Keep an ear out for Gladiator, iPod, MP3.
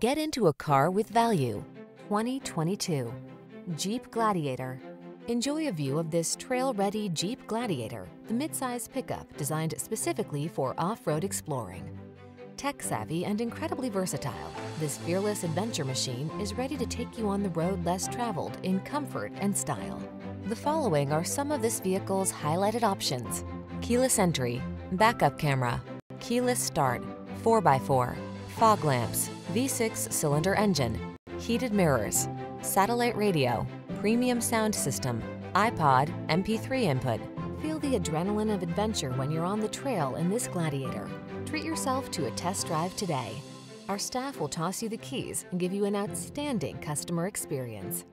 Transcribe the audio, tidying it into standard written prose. Get into a car with value. 2022 Jeep Gladiator. Enjoy a view of this trail-ready Jeep Gladiator, the midsize pickup designed specifically for off-road exploring. Tech-savvy and incredibly versatile, this fearless adventure machine is ready to take you on the road less traveled in comfort and style. The following are some of this vehicle's highlighted options: keyless entry, backup camera, keyless start, 4x4, fog lamps, V6 cylinder engine, heated mirrors, satellite radio, premium sound system, iPod, MP3 input. Feel the adrenaline of adventure when you're on the trail in this Gladiator. Treat yourself to a test drive today. Our staff will toss you the keys and give you an outstanding customer experience.